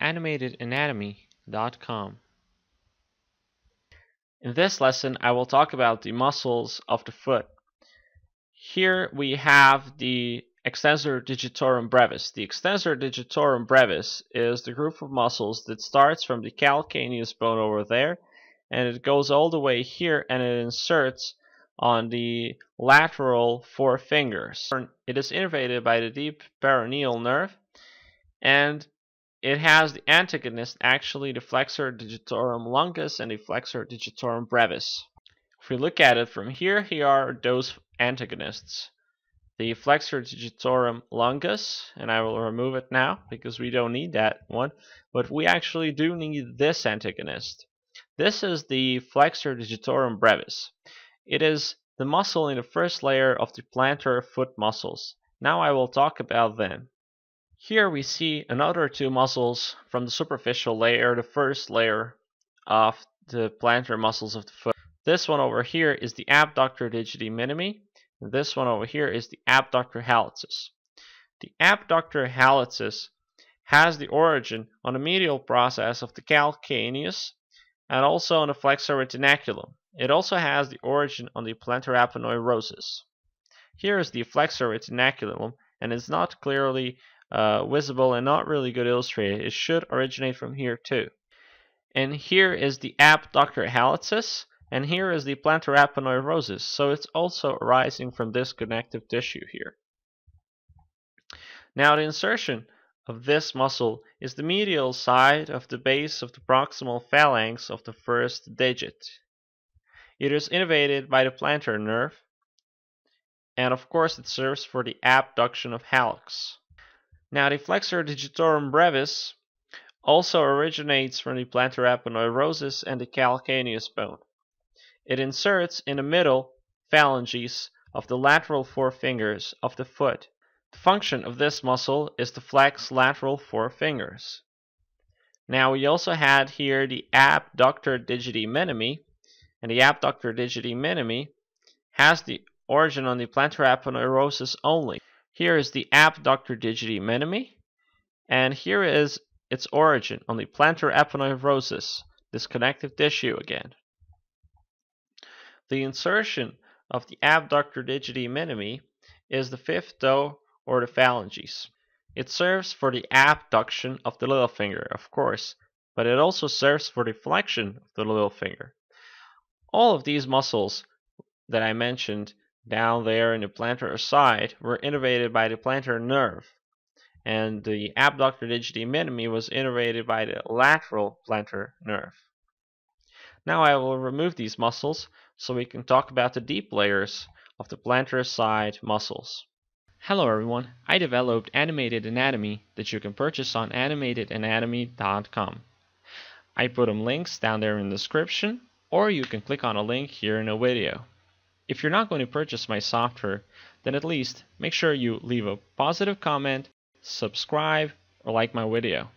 animatedanatomy.com. In this lesson, I will talk about the muscles of the foot. Here we have the extensor digitorum brevis. The extensor digitorum brevis is the group of muscles that starts from the calcaneus bone over there, and it goes all the way here, and it inserts on the lateral four fingers. It is innervated by the deep peroneal nerve, and it has the antagonist, actually, the flexor digitorum longus and the flexor digitorum brevis. If we look at it from here, here are those antagonists. The flexor digitorum longus, and I will remove it now because we don't need that one, but we actually do need this antagonist. This is the flexor digitorum brevis. It is the muscle in the first layer of the plantar foot muscles. Now I will talk about them. Here we see another two muscles from the superficial layer, the first layer of the plantar muscles of the foot. This one over here is the abductor digiti minimi, and this one over here is the abductor hallucis. The abductor hallucis has the origin on the medial process of the calcaneus and also on the flexor retinaculum. It also has the origin on the plantar aponeurosis. Here is the flexor retinaculum, and it's not clearly visible and not really good illustrated. It should originate from here too. And here is the abductor hallucis, and here is the plantar aponeurosis, so it's also arising from this connective tissue here. Now the insertion of this muscle is the medial side of the base of the proximal phalanx of the first digit. It is innervated by the plantar nerve, and of course it serves for the abduction of hallux. Now the flexor digitorum brevis also originates from the plantar aponeurosis and the calcaneus bone. It inserts in the middle phalanges of the lateral four fingers of the foot. The function of this muscle is to flex lateral four fingers. Now we also had here the abductor digiti minimi, and the abductor digiti minimi has the origin on the plantar aponeurosis only. Here is the abductor digiti minimi, and here is its origin on the plantar aponeurosis, this connective tissue again. The insertion of the abductor digiti minimi is the fifth toe or the phalanges. It serves for the abduction of the little finger, of course, but it also serves for the flexion of the little finger. All of these muscles that I mentioned down there in the plantar side were innervated by the plantar nerve, and the abductor digiti minimi was innervated by the lateral plantar nerve. Now I will remove these muscles so we can talk about the deep layers of the plantar side muscles. Hello everyone, I developed Animated Anatomy that you can purchase on animatedanatomy.com. I put them links down there in the description, or you can click on a link here in a video. If you're not going to purchase my software, then at least make sure you leave a positive comment, subscribe, or like my video.